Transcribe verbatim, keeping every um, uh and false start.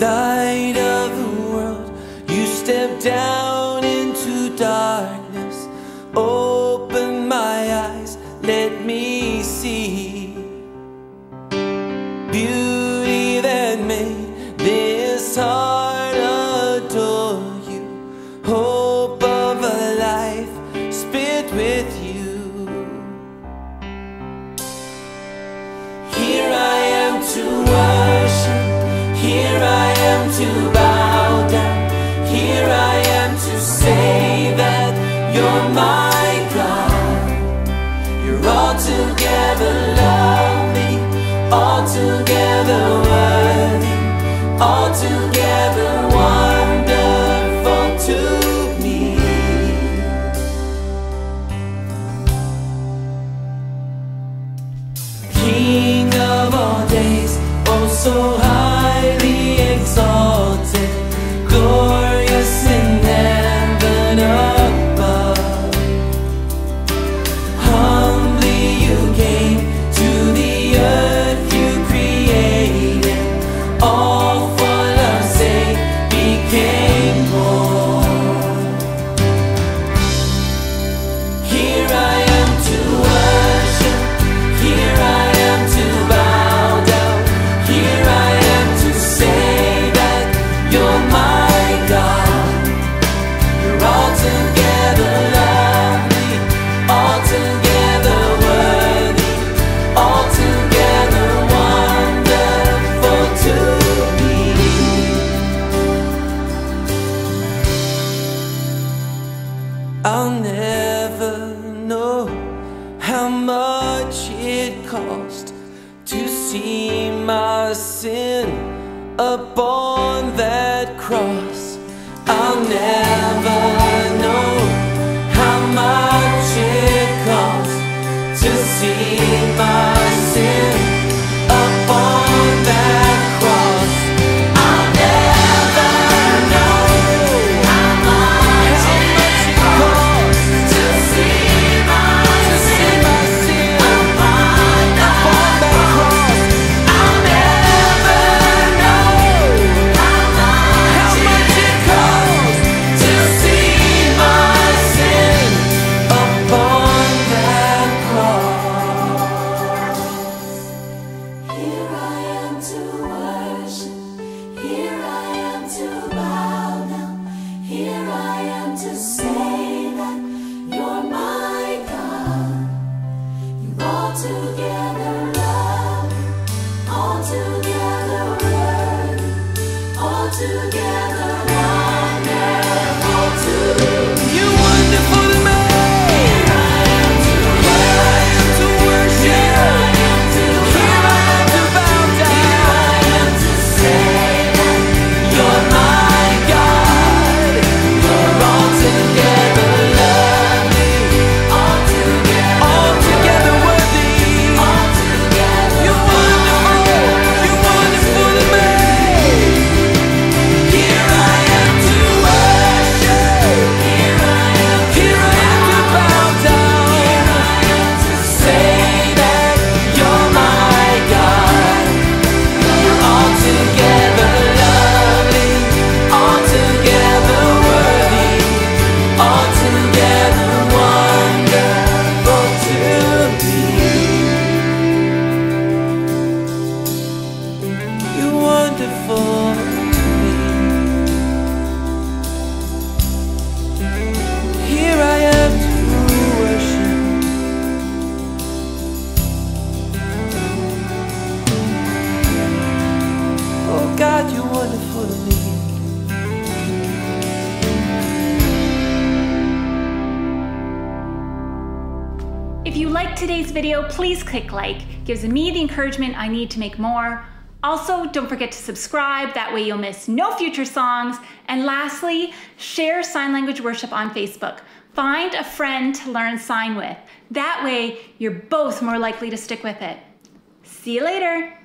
light of the world, you stepped down into darkness. Open my eyes, let me see beauty that made this heart adore you. Hope of a life spent with you. Here I am to worship, here I am to bow down, here I am to say that you're my God. You're altogether lovely, altogether worthy, altogether wonderful to me. King of all days, oh so highly exalted, glorious in heaven above. Humbly you came to the earth, you created, all for love's sake became born. Here I am to worship, here I am to bow down, here I am to say that you're my God. You're altogether lovely, altogether worthy, altogether wonderful to me. I'll never know how much it cost to see my sin upon that cross. I'll never know how much it cost to see my sin upon that cross. I'll never know how much it cost to see my sin upon that cross. I'll never know how much it cost to see my sin upon that cross. Here I am to worship, here I am to bow down, here I am to say that you're my God. You're altogether lovely, altogether worthy, altogether wonderful to me. You're wonderful to me. Here I am to worship, here I am to bow down, here I am to say that you're my God. You're altogether lovely, altogether altogether worthy. altogether You're wonderful, you're wonderful to me. Here I am to worship, here I am, here I am to bow down, here I am to say that you're my God. You're altogether lovely, altogether worthy, altogether wonderful to me. You're wonderful to me. Here I am to worship, oh God, you're wonderful to me. If you liked today's video, please click like. It gives me the encouragement I need to make more. Also, don't forget to subscribe, that way you'll miss no future songs. And lastly, share Sign Language Worship on Facebook. Find a friend to learn sign with. That way, you're both more likely to stick with it. See you later.